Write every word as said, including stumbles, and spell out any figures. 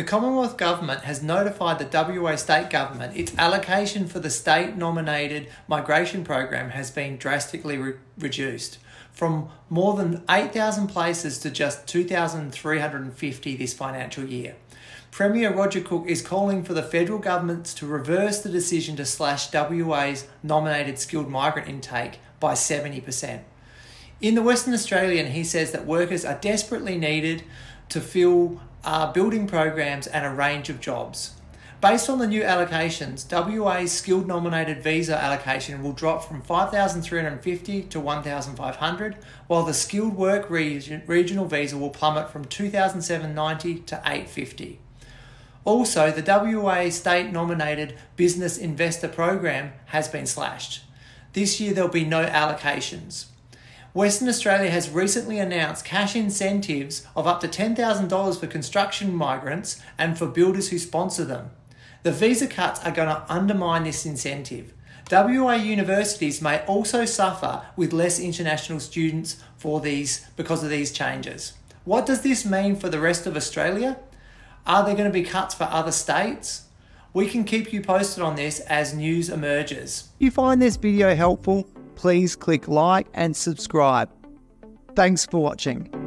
The Commonwealth Government has notified the W A State Government its allocation for the state-nominated migration program has been drastically re reduced, from more than eight thousand places to just two thousand three hundred fifty this financial year. Premier Roger Cook is calling for the federal governments to reverse the decision to slash W A's nominated skilled migrant intake by seventy percent. In the Western Australian, he says that workers are desperately needed to fill uh, building programs and a range of jobs. Based on the new allocations, W A's skilled nominated visa allocation will drop from five thousand three hundred fifty to one thousand five hundred, while the skilled work region, regional visa will plummet from two thousand seven hundred ninety to eight hundred fifty. Also, the W A state nominated business investor program has been slashed. This year there'll be no allocations. Western Australia has recently announced cash incentives of up to ten thousand dollars for construction migrants and for builders who sponsor them. The visa cuts are going to undermine this incentive. W A universities may also suffer with less international students for these because of these changes. What does this mean for the rest of Australia? Are there going to be cuts for other states? We can keep you posted on this as news emerges. If you find this video helpful, please click like and subscribe. Thanks for watching.